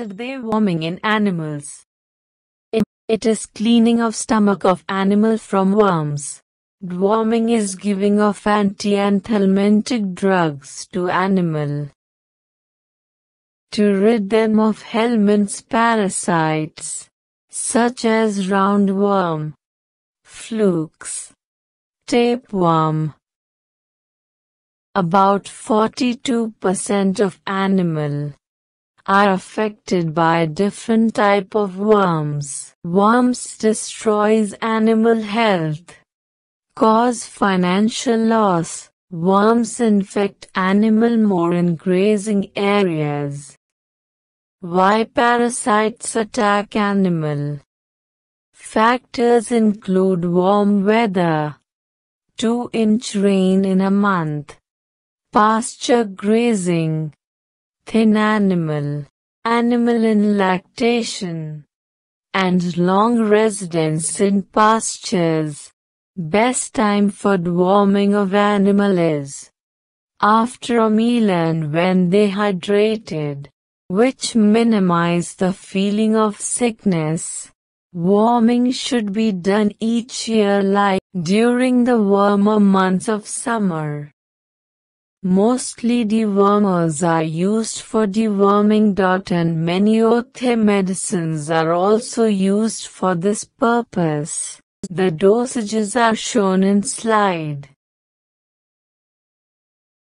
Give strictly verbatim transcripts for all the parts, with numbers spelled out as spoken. suggested their warming in animals. It, it is cleaning of stomach of animal from worms. Deworming is giving of anti-anthelmintic drugs to animal to rid them of helminth parasites, such as roundworm, flukes, tapeworm. About forty-two percent of animal are affected by different type of worms. Worms destroys animal health, cause financial loss. Worms infect animal more in grazing areas. Why parasites attack animal? Factors include warm weather, two inch rain in a month, pasture grazing, thin animal, animal in lactation, and long residence in pastures. Best time for deworming of animal is after a meal and when they hydrated, which minimize the feeling of sickness. Deworming should be done each year like during the warmer months of summer. Mostly dewormers are used for deworming. And many Othe medicines are also used for this purpose. The dosages are shown in slide.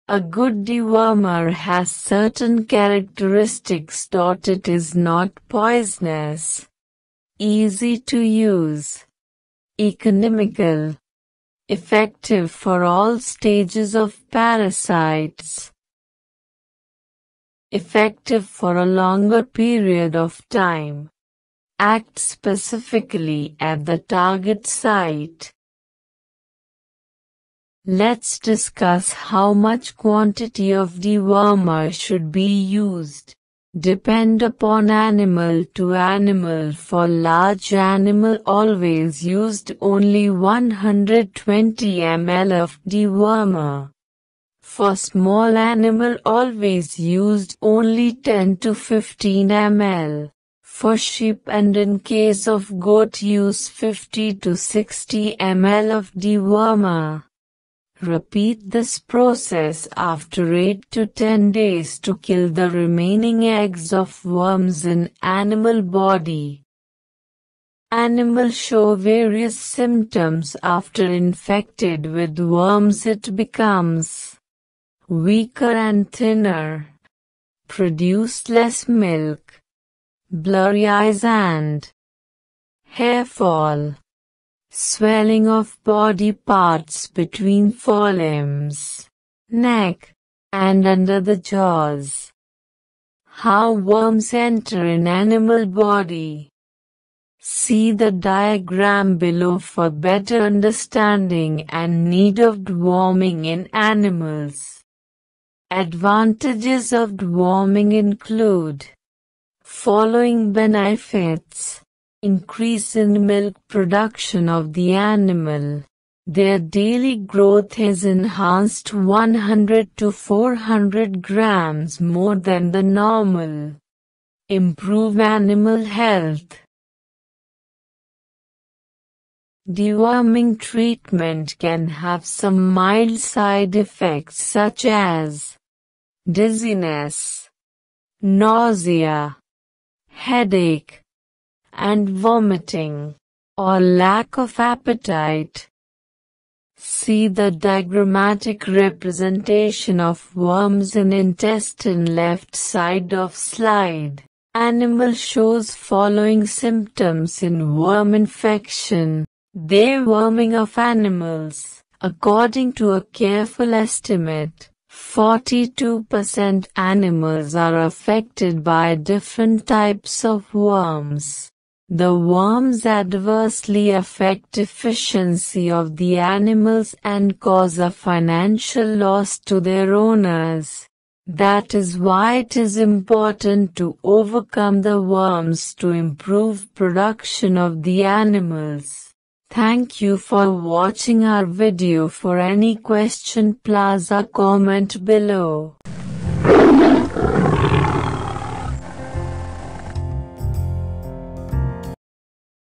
A good dewormer has certain characteristics. It is not poisonous, easy to use, economical, effective for all stages of parasites, effective for a longer period of time, act specifically at the target site. Let's discuss how much quantity of dewormer should be used. Depend upon animal to animal. For large animal always used only one hundred twenty milliliters of dewormer. For small animal always used only ten to fifteen milliliters. For sheep and in case of goat use fifty to sixty milliliters of dewormer. Repeat this process after eight to ten days to kill the remaining eggs of worms in animal body. Animal show various symptoms after infected with worms. It becomes weaker and thinner, produce less milk, blurry eyes and hair fall, swelling of body parts between forelimbs, neck, and under the jaws. How worms enter in animal body? See the diagram below for better understanding and need of deworming in animals. Advantages of deworming include following benefits: increase in milk production of the animal. Their daily growth is enhanced one hundred to four hundred grams more than the normal. Improve animal health. Deworming treatment can have some mild side effects such as dizziness, nausea, headache, and vomiting, or lack of appetite. See the diagrammatic representation of worms in intestine left side of slide. Animal shows following symptoms in worm infection. Deworming of animals, according to a careful estimate, forty-two percent animals are affected by different types of worms. The worms adversely affect efficiency of the animals and cause a financial loss to their owners. That is why it is important to overcome the worms to improve production of the animals. Thank you for watching our video. For any question, please comment below.